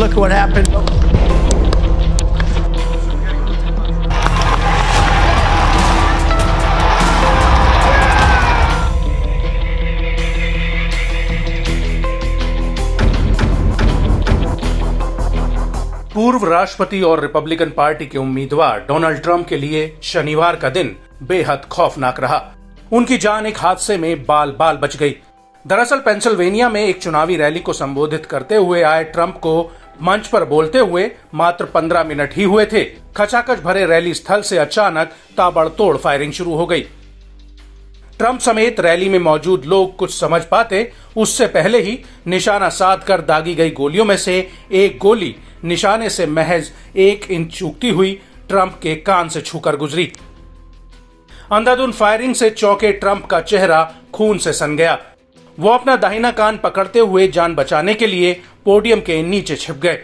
Look what happened. पूर्व राष्ट्रपति और रिपब्लिकन पार्टी के उम्मीदवार डोनाल्ड ट्रंप के लिए शनिवार का दिन बेहद खौफनाक रहा। उनकी जान एक हादसे में बाल बाल बच गई। दरअसल पेंसिल्वेनिया में एक चुनावी रैली को संबोधित करते हुए आए ट्रंप को मंच पर बोलते हुए मात्र 15 मिनट ही हुए थे। खचाखच भरे रैली स्थल से अचानक ताबड़तोड़ फायरिंग शुरू हो गई। ट्रंप समेत रैली में मौजूद लोग कुछ समझ पाते उससे पहले ही निशाना साधकर दागी गई गोलियों में से एक गोली निशाने से महज 1 इंच चूकती हुई ट्रंप के कान से छूकर गुजरी। अंधाधुंध फायरिंग से चौंके ट्रंप का चेहरा खून से सन गया। वो अपना दाहिना कान पकड़ते हुए जान बचाने के लिए पोडियम के नीचे छिप गए।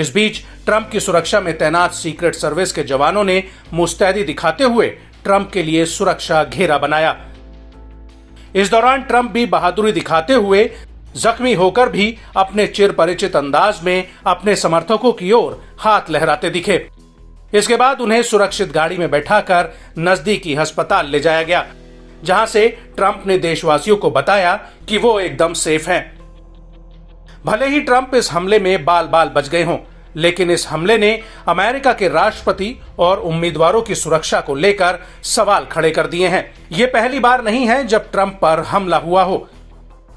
इस बीच ट्रंप की सुरक्षा में तैनात सीक्रेट सर्विस के जवानों ने मुस्तैदी दिखाते हुए ट्रंप के लिए सुरक्षा घेरा बनाया। इस दौरान ट्रंप भी बहादुरी दिखाते हुए जख्मी होकर भी अपने चिरपरिचित अंदाज में अपने समर्थकों की ओर हाथ लहराते दिखे। इसके बाद उन्हें सुरक्षित गाड़ी में बैठाकर नजदीकी अस्पताल ले जाया गया, जहां से ट्रंप ने देशवासियों को बताया कि वो एकदम सेफ हैं। भले ही ट्रंप इस हमले में बाल बाल बच गए हों, लेकिन इस हमले ने अमेरिका के राष्ट्रपति और उम्मीदवारों की सुरक्षा को लेकर सवाल खड़े कर दिए हैं। ये पहली बार नहीं है जब ट्रंप पर हमला हुआ हो।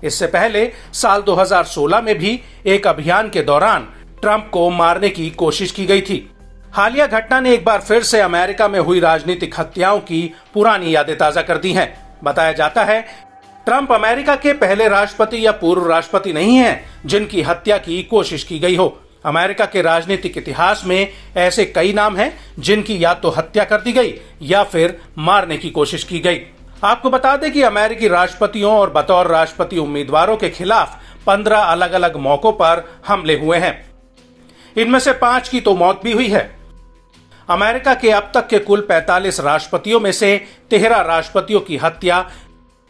इससे पहले साल 2016 में भी एक अभियान के दौरान ट्रंप को मारने की कोशिश की गई थी। हालिया घटना ने एक बार फिर से अमेरिका में हुई राजनीतिक हत्याओं की पुरानी यादें ताजा कर दी हैं। बताया जाता है ट्रंप अमेरिका के पहले राष्ट्रपति या पूर्व राष्ट्रपति नहीं हैं जिनकी हत्या की कोशिश की गई हो। अमेरिका के राजनीतिक इतिहास में ऐसे कई नाम हैं जिनकी या तो हत्या कर दी गई या फिर मारने की कोशिश की गई। आपको बता दें कि अमेरिकी राष्ट्रपतियों और बतौर राष्ट्रपति उम्मीदवारों के खिलाफ 15 अलग अलग मौकों पर हमले हुए हैं। इनमें से 5 की तो मौत भी हुई है। अमेरिका के अब तक के कुल 45 राष्ट्रपतियों में से 13 राष्ट्रपतियों की हत्या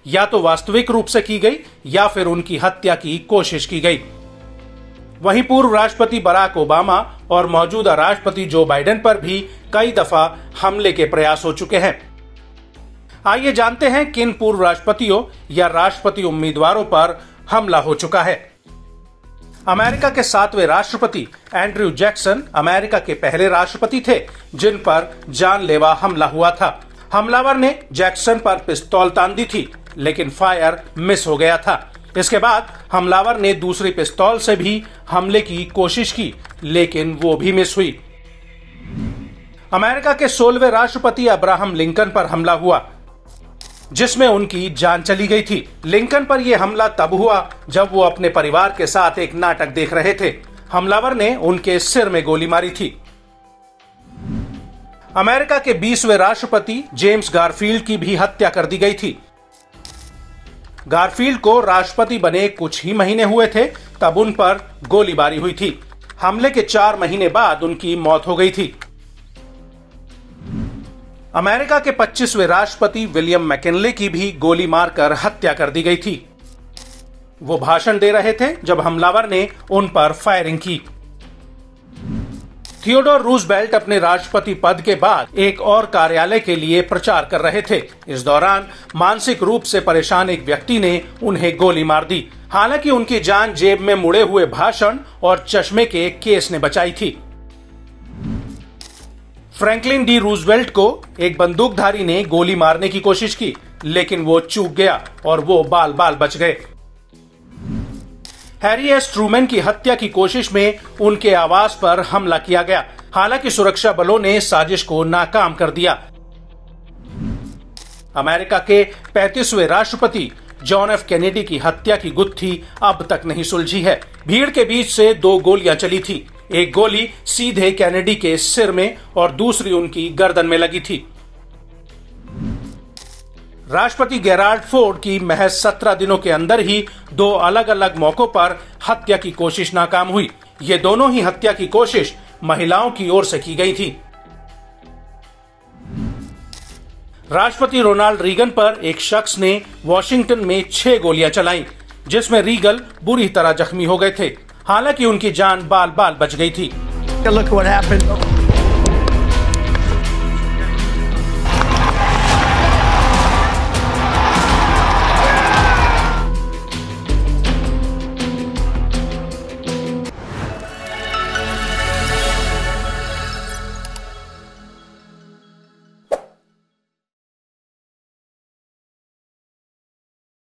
या तो वास्तविक रूप से की गई या फिर उनकी हत्या की कोशिश की गई। वहीं पूर्व राष्ट्रपति बराक ओबामा और मौजूदा राष्ट्रपति जो बाइडेन पर भी कई दफा हमले के प्रयास हो चुके हैं। आइए जानते हैं किन पूर्व राष्ट्रपतियों या राष्ट्रपति उम्मीदवारों पर हमला हो चुका है। अमेरिका के 7वें राष्ट्रपति एंड्रू जैक्सन अमेरिका के पहले राष्ट्रपति थे जिन पर जानलेवा हमला हुआ था। हमलावर ने जैक्सन पर पिस्तौल तान दी थी, लेकिन फायर मिस हो गया था। इसके बाद हमलावर ने दूसरी पिस्तौल से भी हमले की कोशिश की, लेकिन वो भी मिस हुई। अमेरिका के 16वें राष्ट्रपति अब्राहम लिंकन पर हमला हुआ जिसमें उनकी जान चली गई थी। लिंकन पर यह हमला तब हुआ जब वो अपने परिवार के साथ एक नाटक देख रहे थे। हमलावर ने उनके सिर में गोली मारी थी। अमेरिका के 20वें राष्ट्रपति जेम्स गारफील्ड की भी हत्या कर दी गई थी। गारफील्ड को राष्ट्रपति बने कुछ ही महीने हुए थे तब उन पर गोलीबारी हुई थी। हमले के 4 महीने बाद उनकी मौत हो गई थी। अमेरिका के 25वें राष्ट्रपति विलियम मैकेनले की भी गोली मारकर हत्या कर दी गई थी। वो भाषण दे रहे थे जब हमलावर ने उन पर फायरिंग की। थियोडोर रूजवेल्ट अपने राष्ट्रपति पद के बाद एक और कार्यालय के लिए प्रचार कर रहे थे। इस दौरान मानसिक रूप से परेशान एक व्यक्ति ने उन्हें गोली मार दी। हालांकि उनकी जान जेब में मुड़े हुए भाषण और चश्मे के केस ने बचाई थी। फ्रैंकलिन डी रूजवेल्ट को एक बंदूकधारी ने गोली मारने की कोशिश की, लेकिन वो चूक गया और वो बाल बाल बच गए। हैरी एस ट्रूमैन की हत्या की कोशिश में उनके आवास पर हमला किया गया, हालांकि सुरक्षा बलों ने साजिश को नाकाम कर दिया। अमेरिका के 35वें राष्ट्रपति जॉन एफ कैनेडी की हत्या की गुत्थी अब तक नहीं सुलझी है। भीड़ के बीच से 2 गोलियां चली थी। एक गोली सीधे कैनेडी के सिर में और दूसरी उनकी गर्दन में लगी थी। राष्ट्रपति गेराल्ड फोर्ड की महज 17 दिनों के अंदर ही 2 अलग अलग मौकों पर हत्या की कोशिश नाकाम हुई। ये दोनों ही हत्या की कोशिश महिलाओं की ओर से की गई थी। राष्ट्रपति रोनाल्ड रीगन पर एक शख्स ने वॉशिंगटन में 6 गोलियां चलाईं, जिसमें रीगन बुरी तरह जख्मी हो गए थे। हालांकि उनकी जान बाल बाल बच गई थी।